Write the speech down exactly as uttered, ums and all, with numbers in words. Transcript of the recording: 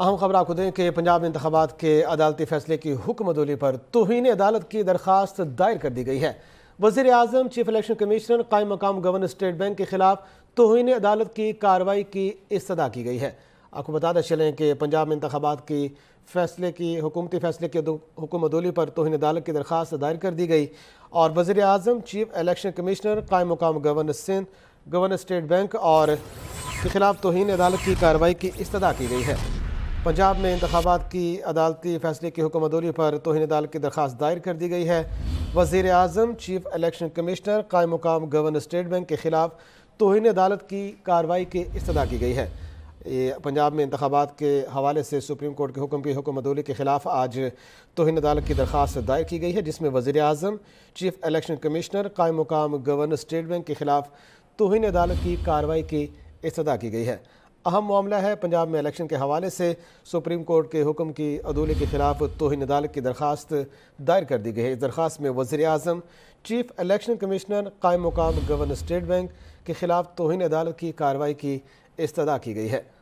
अहम खबर आपको दें कि पंजाब इंतखाबात के अदालती फैसले की हुक्मदोली पर तौहीन अदालत की दरख्वास्त दायर कर दी गई है। वज़ीर आज़म, चीफ इलेक्शन कमीशनर, कायम मकाम गवर्नर स्टेट बैंक के खिलाफ तौहीन अदालत की कार्रवाई की इस्तदा की गई है। आपको बताते चलें कि पंजाब इंतखाबात की फैसले की हुकूमती फैसले की हुक्मदोली पर तौहीन अदालत की दरख्वास्त दायर कर दी गई और वज़ीर आज़म, चीफ इलेक्शन कमीशनर, कायम मकाम governor Sindh, governor state bank और के खिलाफ तौहीन अदालत की कार्रवाई की इस्तदा की गई है। पंजाब में इंतखाबात की अदालती फैसले की हुक्मदोली पर तौहीन अदालत की दरख्वास्त दायर कर दी गई है। वज़ीर आज़म, चीफ इलेक्शन कमीशनर, कायम मकाम गवर्नर स्टेट बैंक के खिलाफ तौहीन अदालत की कार्रवाई की इस्तदा की गई है। पंजाब में इंतखाबात के हवाले से सुप्रीम कोर्ट के हुक्म की हुक्मदोली के खिलाफ आज तौहीन अदालत की दरख्वास्त दायर की गई है, जिसमें वज़ीर आज़म, चीफ इलेक्शन कमिश्नर, कायम मुकाम गवर्नर स्टेट बैंक के खिलाफ तौहीन अदालत की कार्रवाई की इस्तदा की गई है। अहम मामला है पंजाब में इलेक्शन के हवाले से सुप्रीम कोर्ट के हुक्म की अदूली के खिलाफ तौहीन अदालत की दरख्वास्त दायर कर दी गई है। इस दरख्वास्त में वज़ीर आज़म, चीफ इलेक्शन कमिश्नर, कायम मुकाम गवर्नर स्टेट बैंक के खिलाफ तौहीन अदालत की कार्रवाई की इस्तदा की गई है।